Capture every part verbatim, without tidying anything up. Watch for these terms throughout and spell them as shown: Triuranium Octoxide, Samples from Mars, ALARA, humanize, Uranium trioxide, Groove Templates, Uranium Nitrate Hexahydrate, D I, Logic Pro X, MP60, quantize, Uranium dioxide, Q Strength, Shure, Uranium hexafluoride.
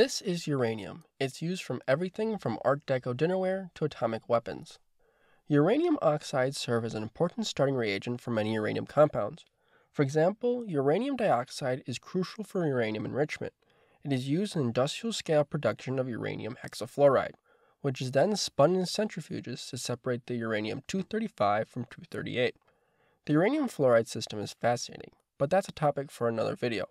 This is uranium. It's used from everything from Art Deco dinnerware to atomic weapons. Uranium oxides serve as an important starting reagent for many uranium compounds. For example, uranium dioxide is crucial for uranium enrichment. It is used in industrial-scale production of uranium hexafluoride, which is then spun in centrifuges to separate the uranium two thirty-five from two thirty-eight. The uranium fluoride system is fascinating, but that's a topic for another video.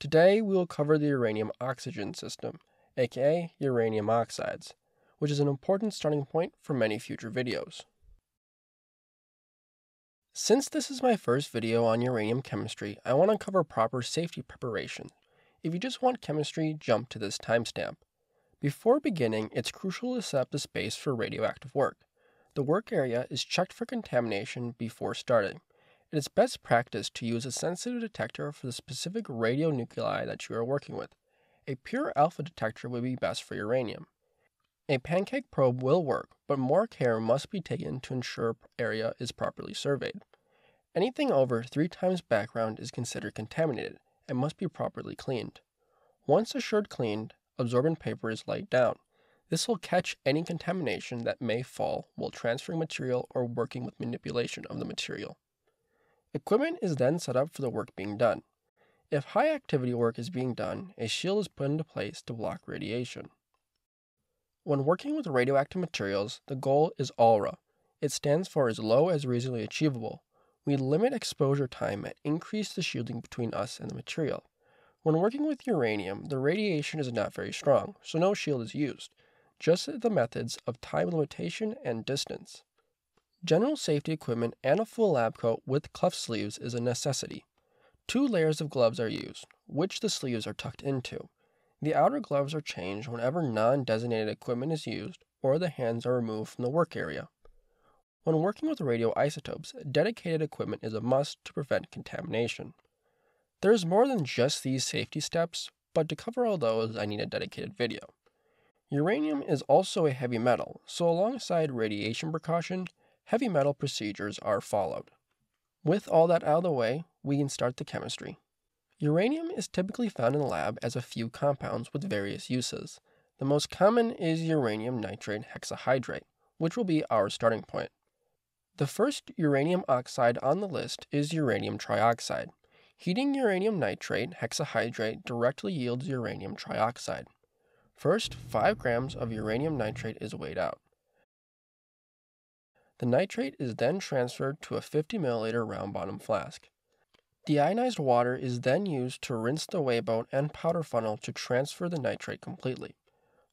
Today, we will cover the uranium oxygen system, aka uranium oxides, which is an important starting point for many future videos. Since this is my first video on uranium chemistry, I want to cover proper safety preparation. If you just want chemistry, jump to this timestamp. Before beginning, it's crucial to set up the space for radioactive work. The work area is checked for contamination before starting. It is best practice to use a sensitive detector for the specific radionuclei that you are working with. A pure alpha detector would be best for uranium. A pancake probe will work, but more care must be taken to ensure area is properly surveyed. Anything over three times background is considered contaminated and must be properly cleaned. Once assured cleaned, absorbent paper is laid down. This will catch any contamination that may fall while transferring material or working with manipulation of the material. Equipment is then set up for the work being done. If high activity work is being done, a shield is put into place to block radiation. When working with radioactive materials, the goal is ALARA. It stands for as low as reasonably achievable. We limit exposure time and increase the shielding between us and the material. When working with uranium, the radiation is not very strong, so no shield is used, just the methods of time limitation and distance. General safety equipment and a full lab coat with cuff sleeves is a necessity. Two layers of gloves are used, which the sleeves are tucked into. The outer gloves are changed whenever non-designated equipment is used or the hands are removed from the work area. When working with radioisotopes, dedicated equipment is a must to prevent contamination. There is more than just these safety steps, but to cover all those, I need a dedicated video. Uranium is also a heavy metal, so alongside radiation precaution, heavy metal procedures are followed. With all that out of the way, we can start the chemistry. Uranium is typically found in the lab as a few compounds with various uses. The most common is uranium nitrate hexahydrate, which will be our starting point. The first uranium oxide on the list is uranium trioxide. Heating uranium nitrate hexahydrate directly yields uranium trioxide. First, five grams of uranium nitrate is weighed out. The nitrate is then transferred to a fifty milliliter round bottom flask. Deionized water is then used to rinse the weighboat and powder funnel to transfer the nitrate completely.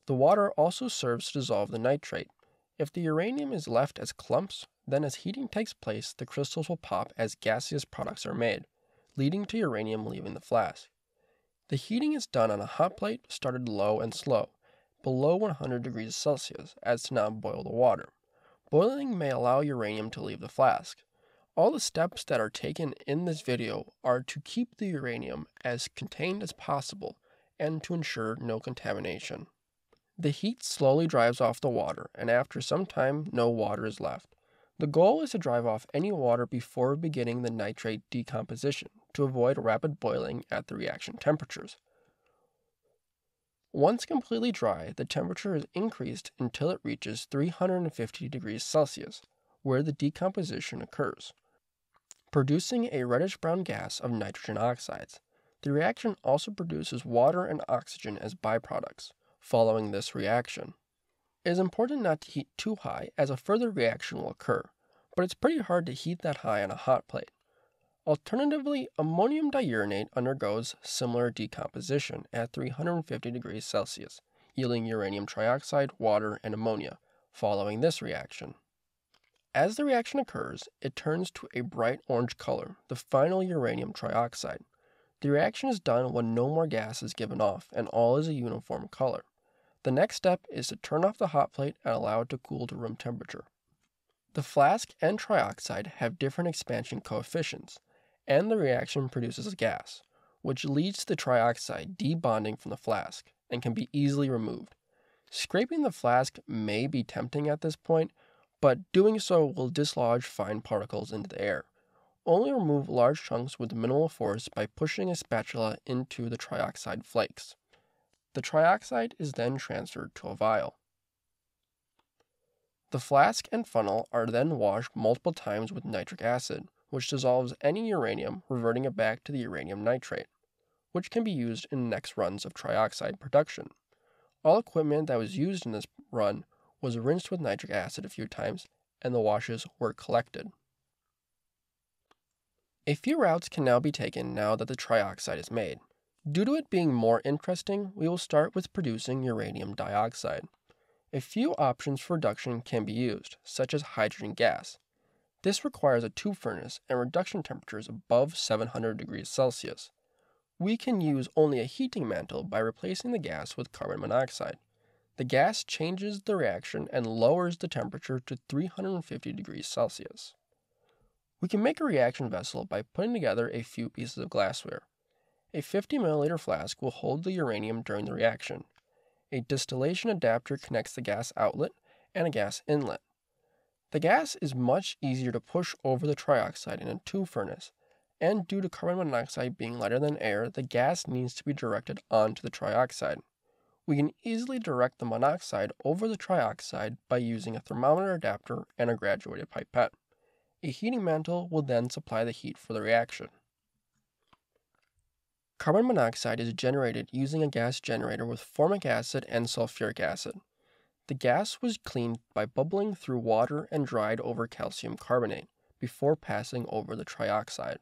The water also serves to dissolve the nitrate. If the uranium is left as clumps, then as heating takes place, the crystals will pop as gaseous products are made, leading to uranium leaving the flask. The heating is done on a hot plate started low and slow, below one hundred degrees Celsius, as to not boil the water. Boiling may allow uranium to leave the flask. All the steps that are taken in this video are to keep the uranium as contained as possible and to ensure no contamination. The heat slowly drives off the water, and after some time, no water is left. The goal is to drive off any water before beginning the nitrate decomposition to avoid rapid boiling at the reaction temperatures. Once completely dry, the temperature is increased until it reaches three hundred fifty degrees Celsius, where the decomposition occurs, producing a reddish-brown gas of nitrogen oxides. The reaction also produces water and oxygen as byproducts. Following this reaction, it is important not to heat too high as a further reaction will occur, but it's pretty hard to heat that high on a hot plate. Alternatively, ammonium diuronate undergoes similar decomposition at three hundred fifty degrees Celsius, yielding uranium trioxide, water, and ammonia, following this reaction. As the reaction occurs, it turns to a bright orange color, the final uranium trioxide. The reaction is done when no more gas is given off and all is a uniform color. The next step is to turn off the hot plate and allow it to cool to room temperature. The flask and trioxide have different expansion coefficients, and the reaction produces a gas, which leads to the trioxide debonding from the flask and can be easily removed. Scraping the flask may be tempting at this point, but doing so will dislodge fine particles into the air. Only remove large chunks with minimal force by pushing a spatula into the trioxide flakes. The trioxide is then transferred to a vial. The flask and funnel are then washed multiple times with nitric acid, which dissolves any uranium, reverting it back to the uranium nitrate, which can be used in next runs of trioxide production. All equipment that was used in this run was rinsed with nitric acid a few times, and the washes were collected. A few routes can now be taken now that the trioxide is made. Due to it being more interesting, we will start with producing uranium dioxide. A few options for reduction can be used, such as hydrogen gas. This requires a tube furnace and reduction temperatures above seven hundred degrees Celsius. We can use only a heating mantle by replacing the gas with carbon monoxide. The gas changes the reaction and lowers the temperature to three hundred fifty degrees Celsius. We can make a reaction vessel by putting together a few pieces of glassware. A fifty milliliter flask will hold the uranium during the reaction. A distillation adapter connects the gas outlet and a gas inlet. The gas is much easier to push over the trioxide in a tube furnace, and due to carbon monoxide being lighter than air, the gas needs to be directed onto the trioxide. We can easily direct the monoxide over the trioxide by using a thermometer adapter and a graduated pipette. A heating mantle will then supply the heat for the reaction. Carbon monoxide is generated using a gas generator with formic acid and sulfuric acid. The gas was cleaned by bubbling through water and dried over calcium carbonate before passing over the trioxide.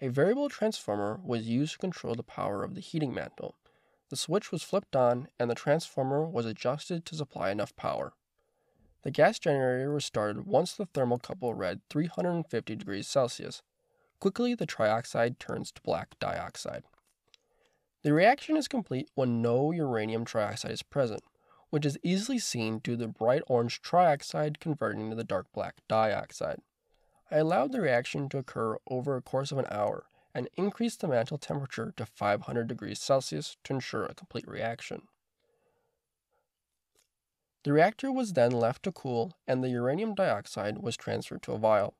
A variable transformer was used to control the power of the heating mantle. The switch was flipped on and the transformer was adjusted to supply enough power. The gas generator was started once the thermocouple read three hundred fifty degrees Celsius. Quickly, the trioxide turns to black dioxide. The reaction is complete when no uranium trioxide is present, which is easily seen due to the bright orange trioxide converting to the dark black dioxide. I allowed the reaction to occur over a course of an hour and increased the mantle temperature to five hundred degrees Celsius to ensure a complete reaction. The reactor was then left to cool and the uranium dioxide was transferred to a vial.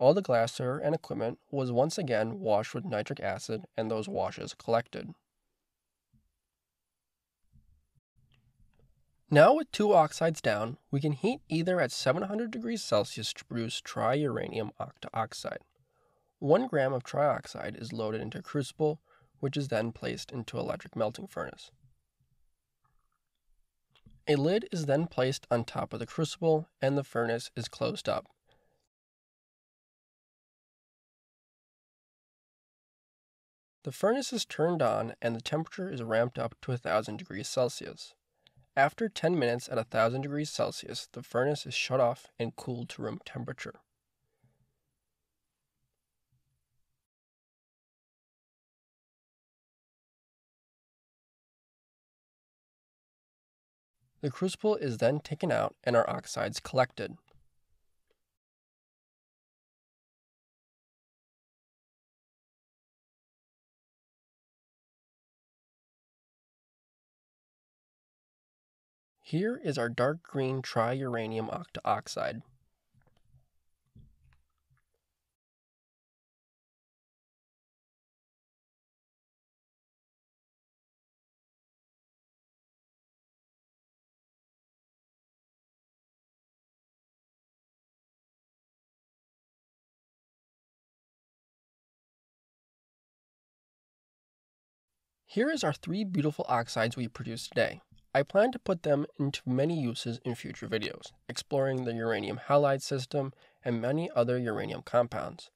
All the glassware and equipment was once again washed with nitric acid and those washes collected. Now with two oxides down, we can heat either at seven hundred degrees Celsius to produce Triuranium Octoxide. One gram of trioxide is loaded into a crucible, which is then placed into an electric melting furnace. A lid is then placed on top of the crucible and the furnace is closed up. The furnace is turned on and the temperature is ramped up to one thousand degrees Celsius. After ten minutes at one thousand degrees Celsius, the furnace is shut off and cooled to room temperature. The crucible is then taken out and our oxides collected. Here is our dark green triuranium octoxide. Here is our three beautiful oxides we produced today. I plan to put them into many uses in future videos, exploring the uranium halide system and many other uranium compounds.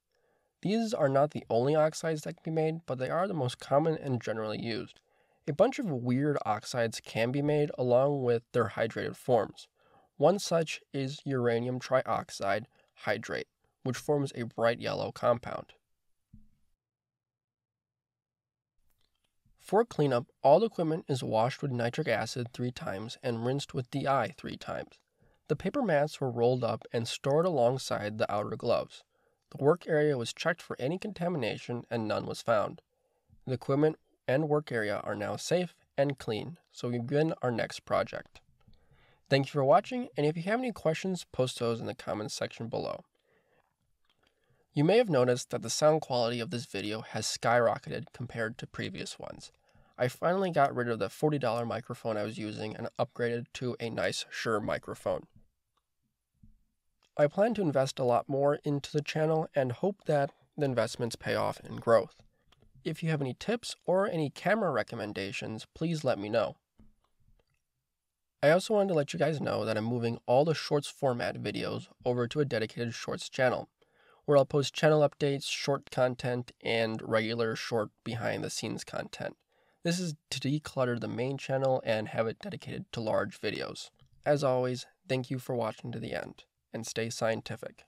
These are not the only oxides that can be made, but they are the most common and generally used. A bunch of weird oxides can be made along with their hydrated forms. One such is uranium trioxide hydrate, which forms a bright yellow compound. For cleanup, all the equipment is washed with nitric acid three times and rinsed with D I three times. The paper mats were rolled up and stored alongside the outer gloves. The work area was checked for any contamination and none was found. The equipment and work area are now safe and clean, so we begin our next project. Thank you for watching, and if you have any questions, post those in the comments section below. You may have noticed that the sound quality of this video has skyrocketed compared to previous ones. I finally got rid of the forty dollar microphone I was using and upgraded to a nice Shure microphone. I plan to invest a lot more into the channel and hope that the investments pay off in growth. If you have any tips or any camera recommendations, please let me know. I also wanted to let you guys know that I'm moving all the shorts format videos over to a dedicated shorts channel, where I'll post channel updates, short content, and regular short behind-the-scenes content. This is to declutter the main channel and have it dedicated to large videos. As always, thank you for watching to the end, and stay scientific.